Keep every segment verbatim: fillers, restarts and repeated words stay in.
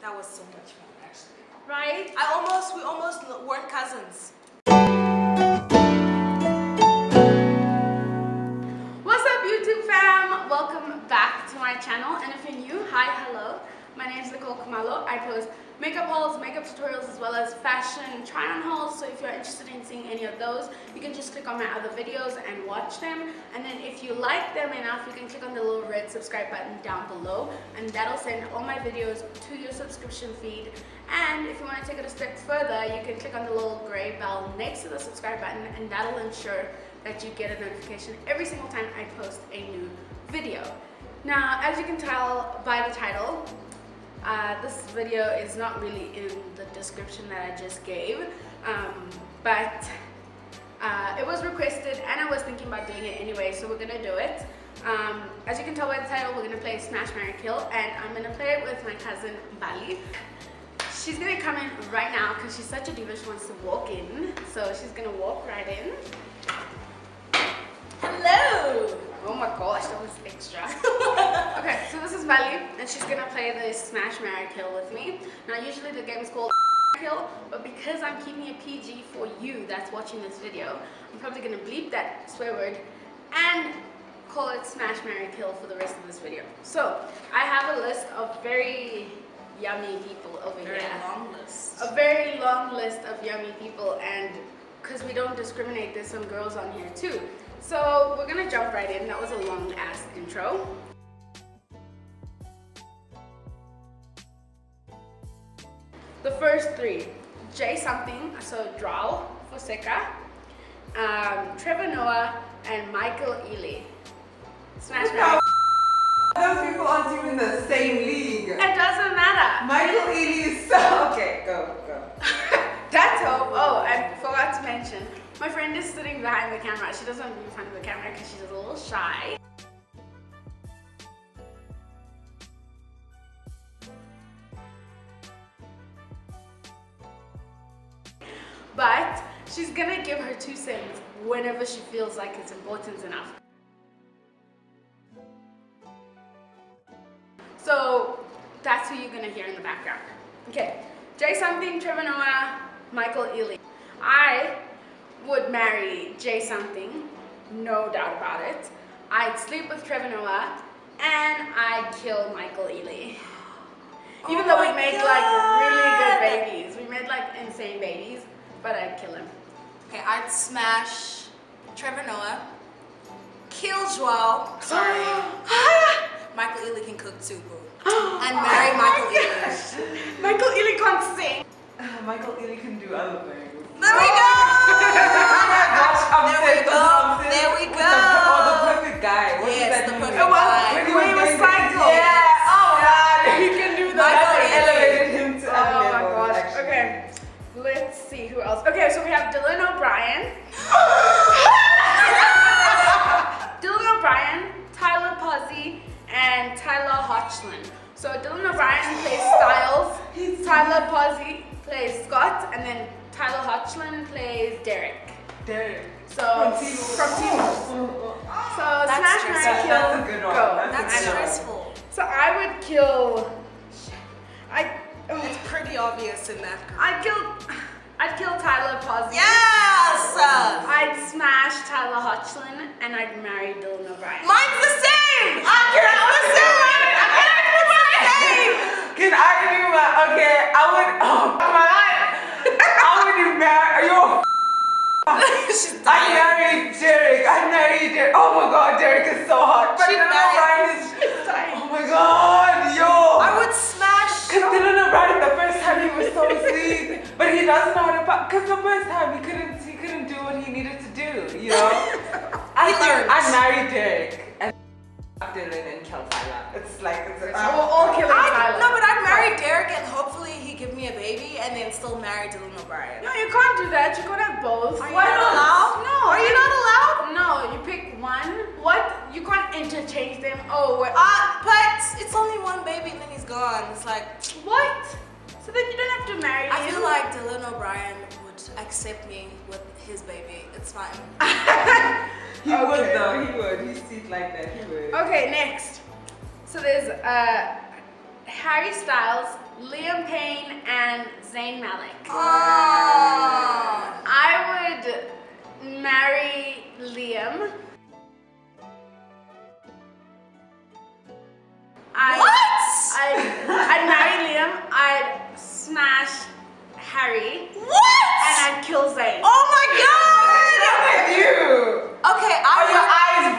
That was so much fun, actually. Right? I almost, we almost weren't cousins. What's up, YouTube fam? Welcome back to my channel. And if you're new, hi, hello. My name is Nicole Kamalo. I post makeup hauls, makeup tutorials, as well as fashion try-on hauls. So if you're interested in seeing any of those, you can just click on my other videos and watch them. And then if you like them enough, you can click on the little red subscribe button down below, and that'll send all my videos to your subscription feed. And if you want to take it a step further, you can click on the little gray bell next to the subscribe button, and that'll ensure that you get a notification every single time I post a new video. Now, as you can tell by the title, Uh, this video is not really in the description that I just gave, um, but uh, it was requested and I was thinking about doing it anyway, so we're gonna do it. Um, as you can tell by the title, we're gonna play Smash, Marry, Kill, and I'm gonna play it with my cousin Bali. She's gonna come in right now because she's such a diva, she wants to walk in, so she's gonna walk right in. Hello! Oh my gosh, that was extra. Okay, so this is Bali, and she's gonna play the Smash, Marry, Kill with me. Now, usually the game is called Kill, but because I'm keeping it P G for you that's watching this video, I'm probably gonna bleep that swear word and call it Smash, Marry, Kill for the rest of this video. So, I have a list of very yummy people over here. A very long list. A very long list of yummy people, and because we don't discriminate, there's some girls on here too. So we're gonna jump right in. That was a long ass intro. The first three, J something, so Draw Fonseca, um, Trevor Noah, and Michael Ealy. Smash Mouth. Those people aren't even in the same league. It doesn't matter. Michael Ealy is so. Okay, go, go. That's all. Oh, I forgot to mention. My friend is sitting behind the camera. She doesn't want to be in front of the camera because she's a little shy. But she's gonna give her two cents whenever she feels like it's important enough. So that's who you're gonna hear in the background. Okay, J something, Trevor Noah, Michael Ealy. I would marry J something, no doubt about it. I'd sleep with Trevor Noah, and I'd kill Michael Ealy. Even oh though we made God. like really good babies, we made like insane babies, but I'd kill him. Okay, I'd smash Trevor Noah, kill Joao. Sorry, Michael Ealy can cook too, boo. And marry oh Michael gosh. Ealy. Michael Ealy can't sing. Uh, Michael Ealy can do other things. There we go! Oh there we go! There we go! Oh, the perfect guy. What yes, the perfect mean? guy. When he was, was cycled. Yeah! Oh my god! He can do that. Michael elevated him to oh, oh my gosh. Actually. Okay. Let's see who else. Okay, so we have Dylan O'Brien. Dylan O'Brien, Tyler Posey, and Tyler Hoechlin. So Dylan O'Brien plays Styles. Tyler Posey plays Scott, and then Tyler Hoechlin plays Derek. Derek. So from Team. From team. Oh, oh, oh. So that's Smash, Marry, Kill. That's a good one. Go. That's, that's stressful. So I would kill. I. Oh. It's pretty obvious in that. I'd kill. I'd kill Tyler Posey. Yes. I'd smash Tyler Hoechlin, and I'd marry Dylan O'Brien. Mine's the same. I cannot do it. I cannot do my name. Can I do my? Okay. I would. Oh my. Are you? I married Derek. I married Derek. Oh my god, Derek is so hot. But Dylan O'Brien is. Oh my god, yo. I would smash. Because Dylan O'Brien, the first time he was so sweet, but he doesn't know how to. Because the first time he couldn't, he couldn't do what he needed to do. You know. I learned. I married Derek and Dylan and kill Tyler. It's like it's. We're all killing Tyler. No, but I'd marry Derek and hopefully he give me a baby and then still marry Dylan O'Brien. No, you can't do that. You can't have both. Are you what not else? allowed? No. Are you not allowed? No, you pick one. What? You can't interchange them. Oh, wait. Ah, uh, but it's only one baby and then he's gone. It's like what? So then you don't have to marry I him. I feel like Dylan O'Brien would accept me with his baby. It's fine. He okay. would though. He would. He sees like that. He would. Okay, next. So there's uh, Harry Styles. Liam Payne and Zayn Malik. Oh. I would marry Liam. I'd, what? I'd, I'd marry Liam. I'd smash Harry. What? And I'd kill Zayn. Oh my God! I'm with you. Okay, I Are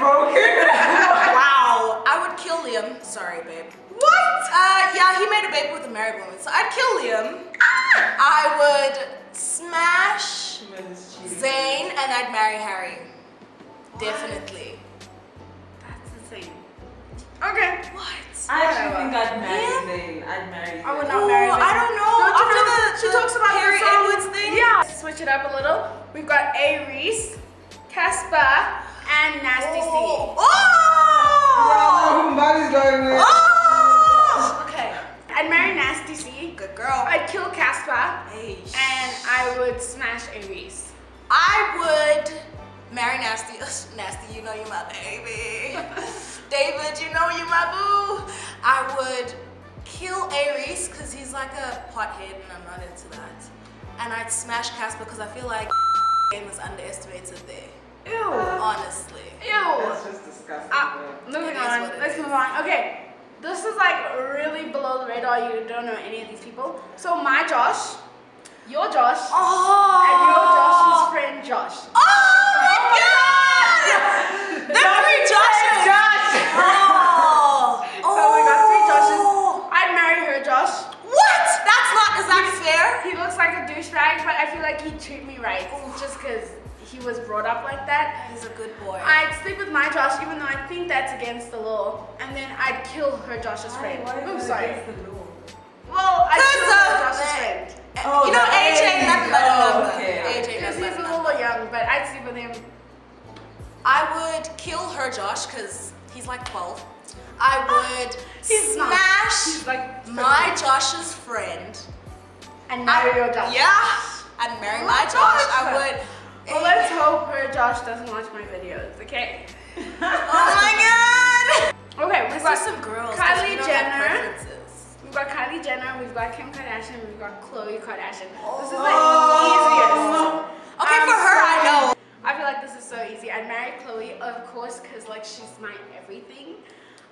would. Your eyes broken? Wow. I would kill Liam. Sorry, babe. What? Uh, yeah, he made a baby with a married woman, so I'd kill Liam. Ah! I would smash Zayn and I'd marry Harry. What? Definitely. That's insane. Okay. What? I actually think I'd marry yeah. Zayn. I'd marry Zayn. I would not Ooh, marry Zayn. I don't know. Don't After the, the, she talks about Harry Edwards thing. Yeah. Switch it up a little. We've got A. Reese, Casper, and Nasty C. Oh! Oh! Oh! Oh! I'd marry Nasty C. Good girl. I'd kill Casper. And I would smash Aries. I would marry Nasty. Ugh, Nasty, you know you're my baby. David, you know you're my boo. I would kill Aries because he's like a pothead and I'm not into that. And I'd smash Casper because I feel like game was underestimated there. Ew. Honestly. Ew. That's just disgusting. Uh, moving on. Let's move on. Okay. This is like really below the radar, you don't know any of these people. So my Josh, your Josh, oh. and your Josh's friend Josh. Oh, oh my God! There's three Joshes! Josh. Oh. Oh. So we got three Joshes. I'd marry her Josh. What? That's not, is that fair? He looks like a douchebag, but I feel like he'd treat me right. Ooh. Just because he was brought up like that. He's a good boy. I'd sleep with my Josh, even though I think that's against the law. And then I'd kill her Josh's friend. Oh, sorry. Against the law? Well, I'd kill her Josh's friend. Oh, you know, A J ain't nothing but a lover. Because he's a little young, but I'd sleep with him. I would kill her Josh, because he's like twelve. I would he's smash like my Josh's friend. And marry I, your Josh. Yeah, I'd marry my Josh. I would... Well, let's hope her Josh doesn't watch my videos, okay? Oh my God! Okay, we've got some girls. Kylie Jenner. We've got Kylie Jenner, we've got Kim Kardashian, we've got Khloe Kardashian. Oh. This is like the easiest. Okay, um, for her, I know. I feel like this is so easy. I'd marry Khloe, of course, because like she's my everything.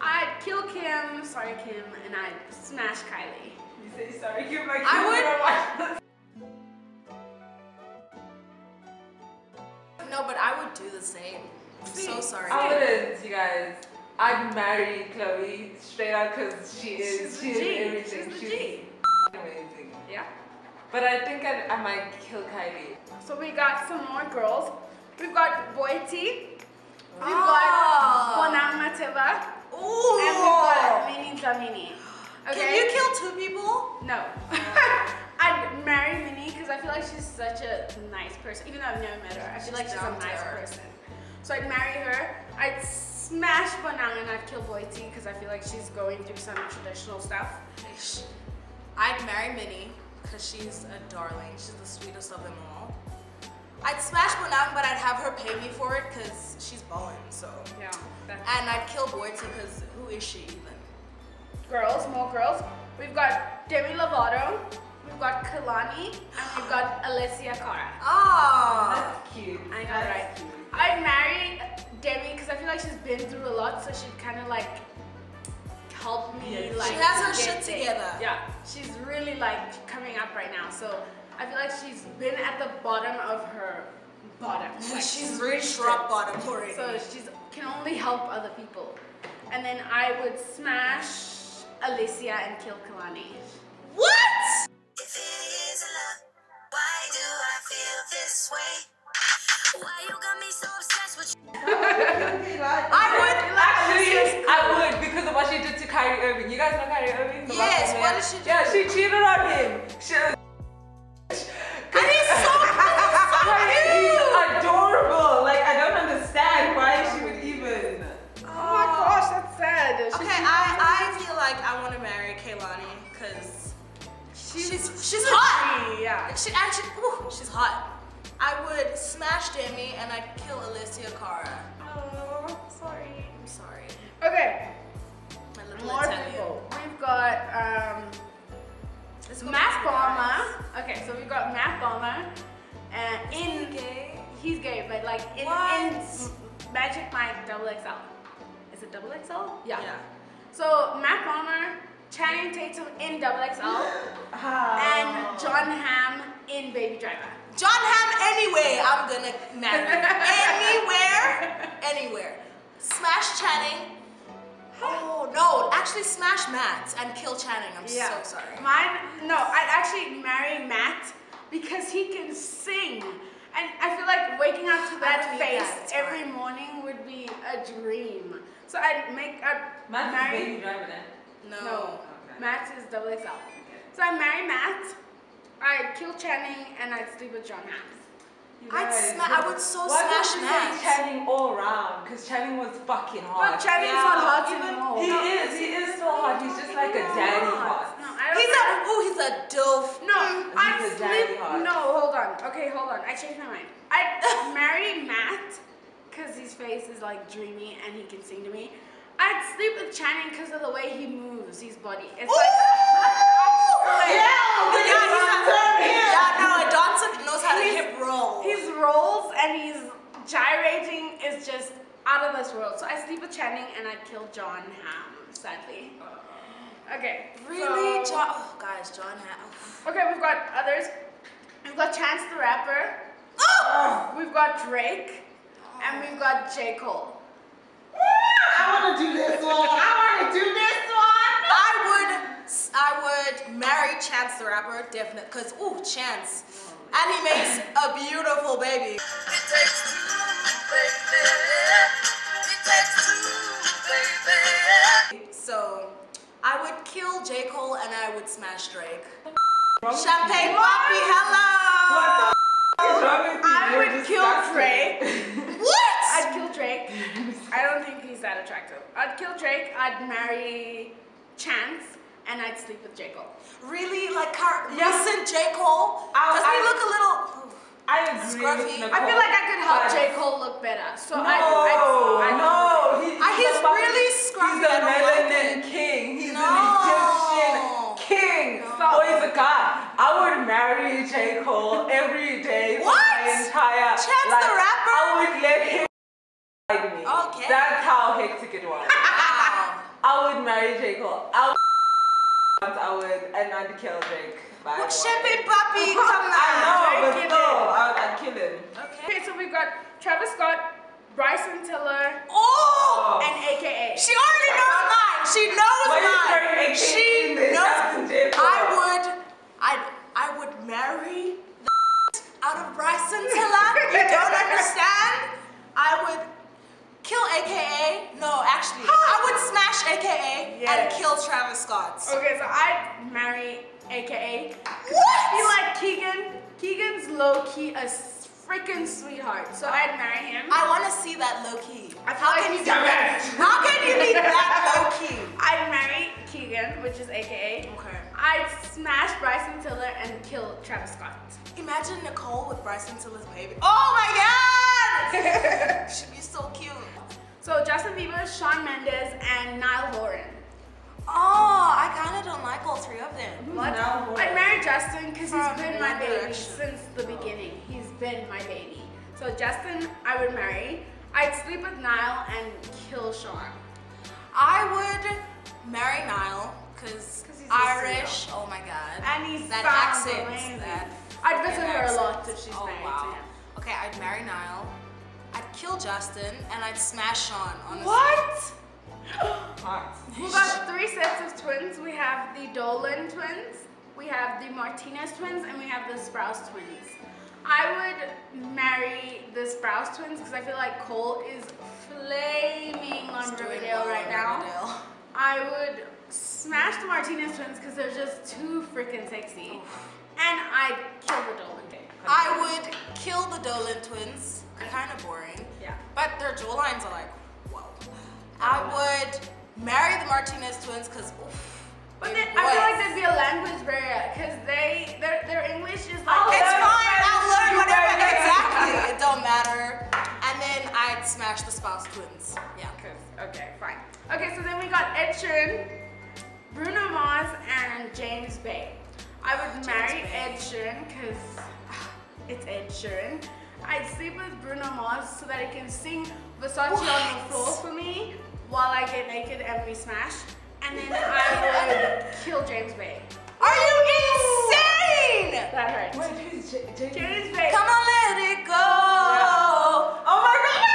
I'd kill Kim, sorry Kim, and I'd smash Kylie. You say sorry Kim, like I would. Watch this. No, but I would do the same. I'm so sorry. I wouldn't, you guys. I'd marry Khloe straight out because she is, she is everything. She's the G. Amazing. Yeah. But I think I, I might kill Kylie. So we got some more girls. We've got Boiti. We've got Bonang Matheba. Ooh. And we've got Minnie Dlamini. Okay. Can you kill two people? No. I'd marry Minnie because I feel like she's such a nice person. Even though I've never met her, I feel like she's a nice person. So I'd marry her. I'd smash Bonang and I'd kill Boiti because I feel like she's going through some traditional stuff. I'd marry Minnie because she's a darling. She's the sweetest of them all. I'd smash Bonang, but I'd have her pay me for it because she's balling. So yeah. And I'd kill Boiti because who is she even? Girls, more girls. We've got Demi Lovato. We've got Kalani and we've got Alessia Cara. Oh, that's cute. I know, that's right? Cute. I'd marry Demi because I feel like she's been through a lot, so she'd kind of like help me. Yes. Like she has her shit things. together. Yeah, she's really like coming up right now, so I feel like she's been at the bottom of her bottom. Yeah, like, she's, she's reached rock bottom already. So she can only help other people. And then I would smash Alessia and kill Kalani. What? If it is a love, why do I feel this way? Why you got me so obsessed with you? I would, actually, I would, because of what she did to Kyrie Irving. You guys know Kyrie Irving? The yes, what did she do? Yeah, she cheated on him. She was and he's so cute. He's adorable. Like, I don't understand why she would even. Oh, oh my gosh, that's sad. She okay, I, I feel like I want to marry Kalani, because... She's, she's, she's hot! Tree, yeah. She actually, ooh, she's hot. I would smash Demi and I'd kill Alessia Cara. Oh, sorry. I'm sorry. Okay. My little More Italian. people. We've got um, Matt Balmer. Okay, so we've got Matt Balmer. Uh, in he's gay. He's gay, but like in, in Magic Mike double X L. Is it double X L? Yeah. yeah. So Matt Balmer, Channing Tatum in double X L, oh. and John Hamm in Baby Driver. John Hamm anyway, I'm gonna marry. Anywhere, anywhere. Smash Channing. Oh no, actually smash Matt and kill Channing. I'm yeah. so sorry. Mine, no, I'd actually marry Matt because he can sing. And I feel like waking up to that face that. every right. morning would be a dream. So I'd make a Matt's marry, Baby Driver then? No. no. Okay. Matt is double X L. Okay. So I'd marry Matt, I'd kill Channing, and I'd sleep with John Hamm. I'd smash, I would so Why smash Matt. Why Channing all around? Because Channing was fucking hot. But Channing's yeah. not hot even. He no, is, he is so hot. He's just like yeah. a daddy hot. No, I don't he's know. a, oh, he's a doof. No, I'd sleep, no, hold on. Okay, hold on, I changed my mind. I'd marry Matt, because his face is like dreamy and he can sing to me. I'd sleep with Channing because of the way he moves, his body. It's Ooh! like, like yeah, yeah, yeah, he's a yeah, yeah, no, a dancer knows how his, to hip roll. His rolls and his gyrating is just out of this world. So I sleep with Channing and I kill John Hamm, sadly. Okay. Really, so, John? Oh, guys, John Hamm. Okay, we've got others. We've got Chance the Rapper. Oh! We've got Drake, oh. and we've got J. Cole. I want to do this one. I want to do this one. I would, I would marry Chance the Rapper, definitely, cause ooh, Chance, and he makes a beautiful baby. It takes two, baby. It takes two, baby. So, I would kill J. Cole and I would smash Drake. Champagne Poppy, hello. What the f is wrong with you? I You're would kill Drake. What? I'd kill Drake. I don't think he's that attractive. I'd kill Drake, I'd marry Chance, and I'd sleep with J. Cole. Really? Like, yeah. recent J. Cole? Doesn't he look a little I agree scruffy? With I feel like I could help J. Cole look better. So no, I, I, I No, he, he's, he's really scruffy. He's a melanin king. He's no. an Egyptian king. No. So oh, he's a god. I would marry J. Cole every day. What? My entire Chance life. the Rapper? I would let him. Me. Okay. That's how hectic it was. Wow. I would marry J. Cole. I would, I would and I'd kill Drake. Look, Champagne Papi, come on. I know, but no, I'd, I'd kill him. Okay. Okay, so we've got Travis Scott, Bryson Tiller, oh, and A K A. She already knows mine. She knows what mine. She knows. I would, I, I would marry the out of Bryson Tiller. You don't understand. I would. Kill A K A, no, actually, huh. I would smash A K A yes. and kill Travis Scott. Okay, so I'd marry A K A. What? I feel like Keegan, Keegan's low-key a freaking sweetheart, so I'd marry him. I want to see that low-key. How like can you do that? How can you be that low-key? I'd marry Keegan, which is A K A. Okay. I'd smash Bryson Tiller and kill Travis Scott. Imagine Nicole with Bryson Tiller's baby. Oh my god! She'd be so cute. So Justin Bieber, Shawn Mendes, and Niall Horan. Oh, I kind of don't like all three of them. What? No. I'd marry Justin because he's been my baby since the beginning. He's been my baby. So Justin, I would marry. I'd sleep with Niall and kill Shawn. I would marry Niall because Irish. Oh my god. And he's that accent. Amazing. That I'd visit her a lot if she's oh, married wow. to him. Okay, I'd marry Niall. I'd kill Justin and I'd smash Shawn, honestly. What? We've got three sets of twins. We have the Dolan twins, we have the Martinez twins, and we have the Sprouse twins. I would marry the Sprouse twins because I feel like Cole is flaming on Riverdale well right now. Riverdale. I would smash the Martinez twins because they're just too freaking sexy. Oof. And I'd kill the Dolan twins. I would kill the Dolan twins. They're kind of boring. Yeah. But their jawlines are like, whoa. I would marry the Martinez twins because, oof. But then, I feel like there'd be a language barrier because they, their, their English is like, it's fine, I'll learn whatever. Exactly. It don't matter. And then I'd smash the Spouse twins. Yeah. Okay, fine. Okay, so then we got Ed Sheeran, Bruno Mars, and James Bay. sleep with Ed Sheeran because it's Ed Sheeran. I'd sleep with Bruno Mars so that he can sing Versace what? on the floor for me while I get naked and we smash. And then I would kill James Bay. Are you insane? That hurts. Wait, who's J James? James Bay. Come on, let it go. Yeah. Oh my God.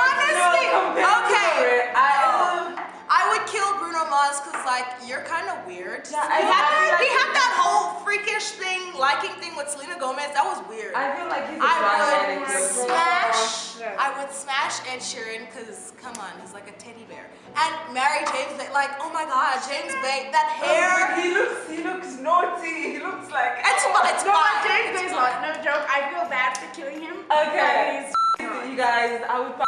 Honestly, okay. I, um, I would kill Bruno Mars because, like, you're kind of weird. Yeah, I, we I, had, I, we I, had that whole freakish thing, liking thing with Selena Gomez. That was weird. I feel like he's a I would smash. I would smash Ed Sheeran because, come on, he's like a teddy bear. And marry James Bay, like, oh my God, James Bay, that hair. Oh, he looks, he looks naughty. He looks like. It's fine. It's no, fine. James Bay's not, no joke. I feel bad for killing him. Okay. You guys, I would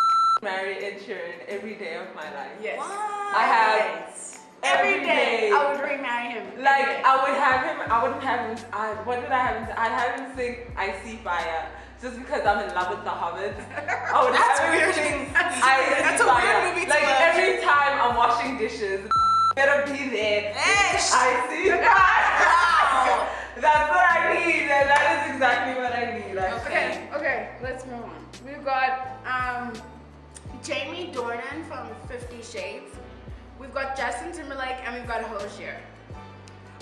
marry Ed Sheeran every day of my life. Yes. What? I have. Every, every day, day, I would remarry him. Like, I would have him, I wouldn't have him, I, what would I have him, I'd have him sing I See Fire. Just because I'm in love with the Hobbits. I would That's have weird. Him I That's see a fire. Weird movie to Like, love. Every time I'm washing dishes, better be there. Ish. I see fire. That's what I need, and that is exactly what I need, actually. Okay, okay, let's move on. We've got um, Jamie Dornan from Fifty Shades. We've got Justin Timberlake and we've got Hozier.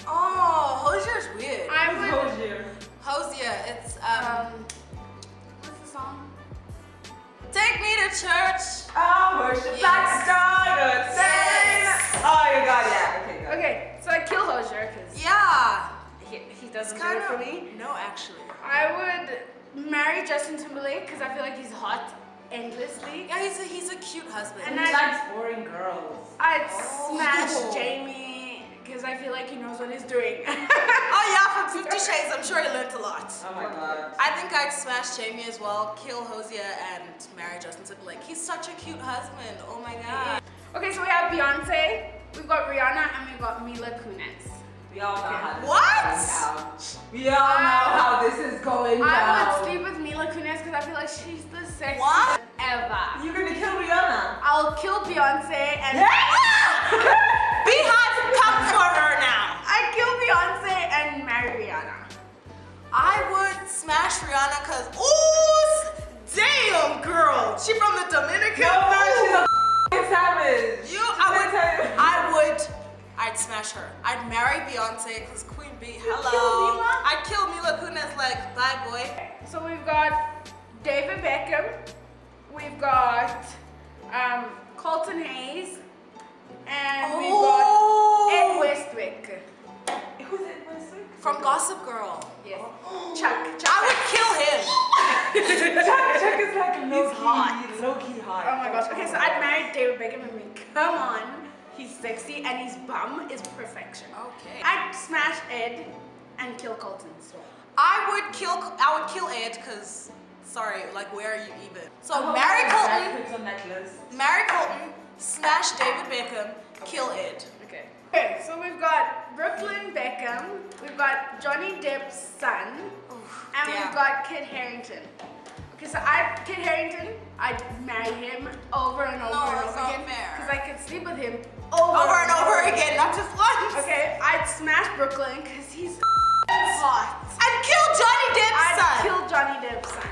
Oh, Hozier's weird. I would. Hozier. Hozier. It's um. um what's the song? Take me to church. Oh, worship yes. like stars. Yes. Oh, you got it. Yeah. Okay. Got it. Okay. So I kill Hozier because. Yeah. He, he doesn't do it for me. No, actually. I would marry Justin Timberlake because I feel like he's hot. Endlessly. Yeah, he's a, he's a cute husband. And he likes boring girls. I'd oh. smash Jamie because I feel like he knows what he's doing. Oh yeah, from Fifty Shades, I'm sure he learned a lot. Oh my God. I think I'd smash Jamie as well, kill Hozier and marry Justin Timberlake. He's such a cute husband, oh my God. Okay, so we have Beyonce, we've got Rihanna, and we've got Mila Kunis. We all know how this what? is going down. We all um, know how this is going down. I would sleep with Mila Kunis because I feel like she's the sexiest what? ever. You're gonna kill Rihanna. I'll kill Beyonce and. Yeah! Beehive comes for her now. I'd kill Beyonce and marry Rihanna. I would smash Rihanna because, ooh, damn girl, she from the Dominican. No, she's a f***ing savage. You, I would, I would. I'd smash her. I'd marry Beyonce because Queen Bee, hello. I'd kill Mila Kunis, like, bye boy. So we've got David Beckham, we've got um, Colton Hayes, and oh. we've got Ed Westwick. Who's Ed Westwick? From Gossip Girl. Yes. Oh. Chuck, Chuck. I would kill him. Chuck, Chuck is like low-key hot. Low-key hot. Oh my gosh. Okay, so I'd marry David Beckham and me. Come on. He's sexy and his bum is perfection. Okay. I'd smash Ed and kill Colton. So. I would kill. I would kill Ed because, sorry, like where are you even? So oh, marry Colton. Colton marry Colton. Smash David Beckham. Okay. Kill Ed. Okay. Okay. So we've got Brooklyn Beckham. We've got Johnny Depp's son, Oof, and damn. we've got Kit Harington. Okay, so I Kit Harington. I'd marry him over and over no, and over again because I could sleep with him over, over and over again, not just once. Okay, I'd smash Brooklyn because he's hot. I'd kill Johnny Depp's I'd son. I'd kill Johnny Depp's son.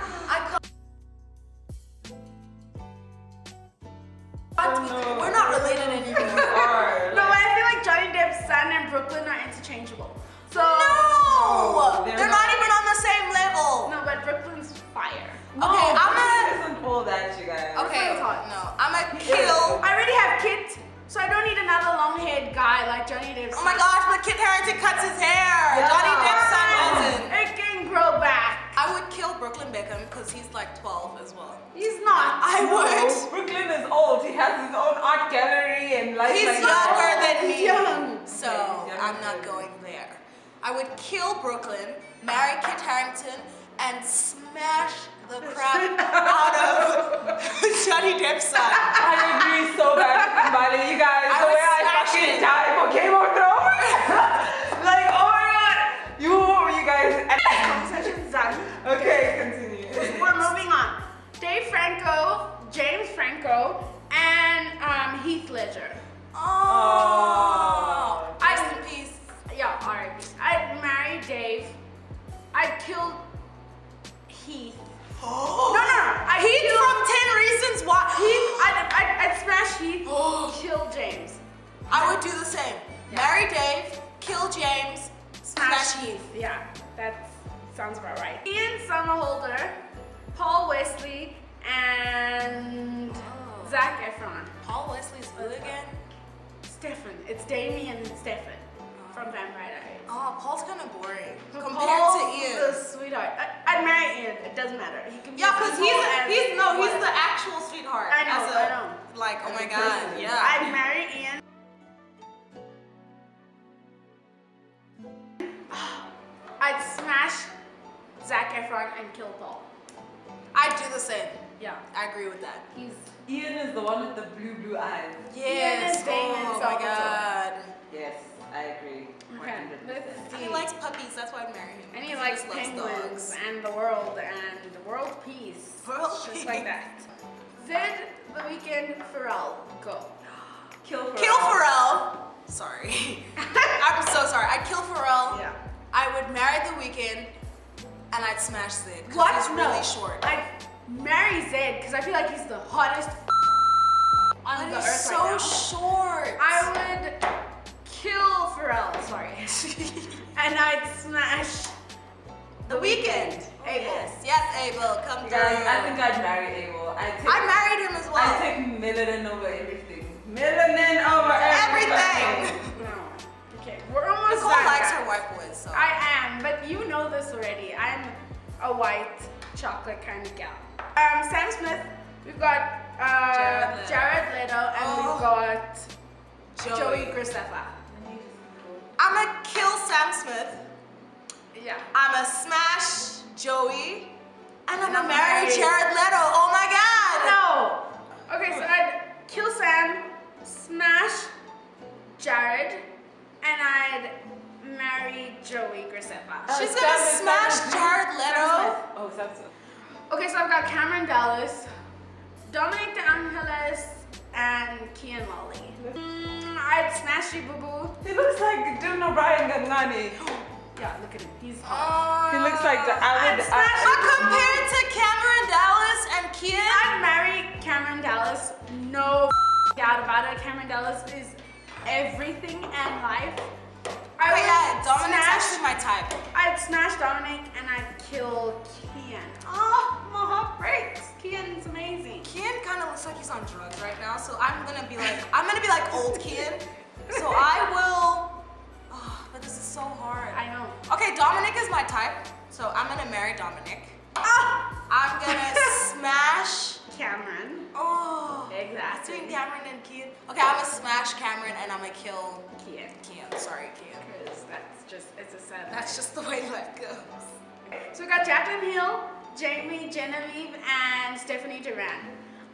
I'd oh, no. We're not related anymore. We are, like... No, I feel like Johnny Depp's son and Brooklyn are interchangeable. So no, they're, they're not, not even on the same level. No, but Brooklyn's fire. Okay, oh, I'm gonna isn't all that, you guys. Okay, no, I'm gonna kill. I already have Kit, so I don't need another long-haired guy like Johnny Depp's. Oh my gosh, but Kit Harington cuts his hair. Yeah. Johnny Depp's son doesn't. It can grow back. I would kill Brooklyn Beckham because he's like twelve as well. He's not. I no, would. Brooklyn is old. He has his own art gallery and like. He's like younger than me. Young. So okay, young I'm not going there. I would kill Brooklyn, marry Kit Harington, and smash the crap out of Johnny Depp's son. I agree so bad, Molly. You guys, I the way I fucking died for Game of Thrones. Like, oh my God. You, you guys. Conversation's done. Okay, continue. We're moving on. Dave Franco, James Franco, and um, Heath Ledger. Oh. oh. Rest in peace. Yeah, alright. married Dave. I'd killed Heath. Oh. No, no, no. I Heath killed, from ten Reasons Why. Heath, I'd, I'd, I'd smash Heath, oh. Kill James. I would do the same. Yeah. Marry Dave, kill James, smash, smash Heath. Heath. Yeah, that sounds about right. Ian Somerhalder, Paul Wesley, and oh. Zac Efron. Paul Wesley's who again? Stefan. It's Damien and Stefan from Vampire Diaries. Oh, Paul's kind of boring compared Paul, to Ian. Paul's the sweetheart. I, I'd marry Ian. It doesn't matter. He can be yeah, because he's, a, he's no, he's the actual sweetheart. I know. As a, I know. Like, oh my God. Person. Yeah. I'd marry Ian. I'd smash Zac Efron and kill Paul. I'd do the same. Yeah, I agree with that. He's Ian is the one with the blue blue eyes. Yes. Ian is oh my God. Yes, I agree. Okay. one hundred percent. He likes puppies. That's why I'd marry him. And he likes he penguins and the world and world peace. World just peace. Like that. Zed, The Weeknd, Pharrell, go. Kill Pharrell. Kill Pharrell. Sorry. I'm so sorry. I'd kill Pharrell. Yeah. I would marry The Weeknd, and I'd smash Zed. What? He's really no. short. I'd marry Zed because I feel like he's the hottest on the earth so right now. So short. I would kill Pharrell. Sorry. And I'd smash The, the Weeknd. Oh, Abel. Yes, yes, Abel, come yeah, down. I think I'd marry Abel. I I married him as well. I take melanin over everything. Melanin over everything. everything. Okay, we're almost Nicole likes her white boys, so. I am, but you know this already. I'm a white chocolate kind of gal. Um, Sam Smith, we've got uh, Jared Leto, Jared Leto and oh. we've got Joey, Joey Graceffa. I'ma kill Sam Smith. Yeah. I'ma smash Joey, and I'ma I'm marry married. Jared Leto. Oh my God! No. Okay, so I'd kill Sam, smash Jared. And I'd marry Joey Graceffa. Oh, she's gonna Sam smash Sam Jared Leto. Oh, that's okay, so I've got Cameron Dallas, Dominic De Angelis, and Kian Molly. Mm, I'd smash you, boo boo. He looks like Dylan O'Brien got nanny. Yeah, look at him. He's hot. Uh, he looks like the I'd smash. But compared to Cameron Dallas and Kian, I'd marry Cameron Dallas. No doubt about it. Cameron Dallas is everything and life. I would yeah, Dominic's smash, actually my type. I'd smash Dominic and I'd kill Kian. Oh, my heart breaks. Kian's amazing. Kian kind of looks like he's on drugs right now, so I'm gonna be like, I'm gonna be like old Kian. So I will. Oh, but this is so hard. I know. Okay, Dominic is my type, so I'm gonna marry Dominic. Ah! I'm gonna smash Cameron. Oh, exactly. Between Cameron and Kian. Okay, I'm gonna smash Cameron and I'm gonna kill Kian. Kian, sorry, Kian. Because that's just, it's a sad. That's just the way life goes. So we got Jacqueline Hill, Jamie, Genevieve, and Stephanie Duran.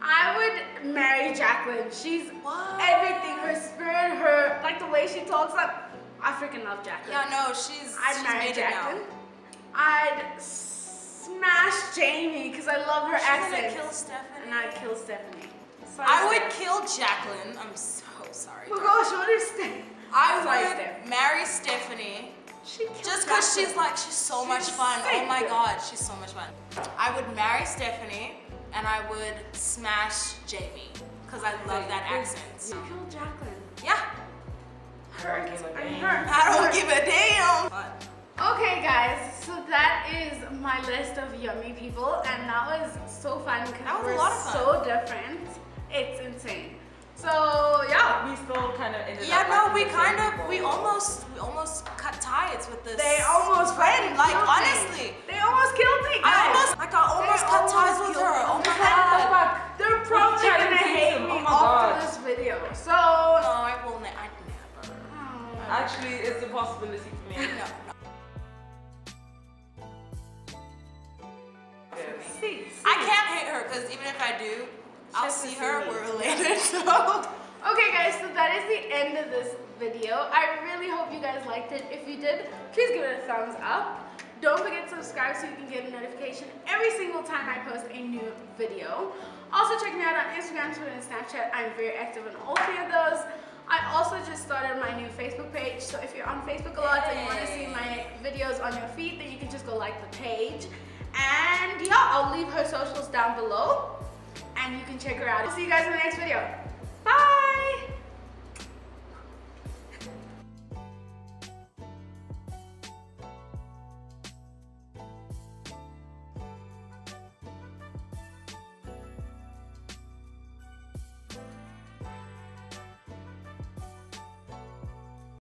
I would marry Jacqueline. She's what? everything. Her spirit, her, like the way she talks. Like, I freaking love Jacqueline. Yeah, no, she's. I'd she's marry made Jacqueline. It now. I'd smash Jamie because I love her accent. She's gonna kill Stephanie. And I'd kill Stephanie. So I would kill Jacqueline. I'm so sorry. Oh gosh, what is Stephanie? I would marry Stephanie. She just because she's like she's so much fun. Oh my God, she's so much fun. I would marry Stephanie and I would smash Jamie because I love that accent. You kill Jacqueline. Yeah. I don't give a damn. I don't give a damn. Okay guys, so that is my list of yummy people and that was so fun because we're so different. It's insane. So yeah. We still kind of ended yeah, up. Yeah, no, we kind of, people. we almost, we almost cut ties with this. They almost went, like honestly. They almost killed me, guys. I almost, like I almost they cut almost ties with her. Oh my God. God. They're probably gonna hate me oh after this video. So. No, I will ne I never. Oh, actually, it's a possibility for me. No. no. See, see. I can't hate her because even if I do, she I'll see her, see we're related. So. Okay guys, so that is the end of this video. I really hope you guys liked it. If you did, please give it a thumbs up. Don't forget to subscribe so you can get a notification every single time I post a new video. Also check me out on Instagram, Twitter, and Snapchat. I'm very active on all three of those. I also just started my new Facebook page, so if you're on Facebook a lot and you want to see my videos, videos on your feed, then you can just go like the page. And yeah, I'll leave her socials down below and you can check her out. I'll see you guys in the next video. Bye!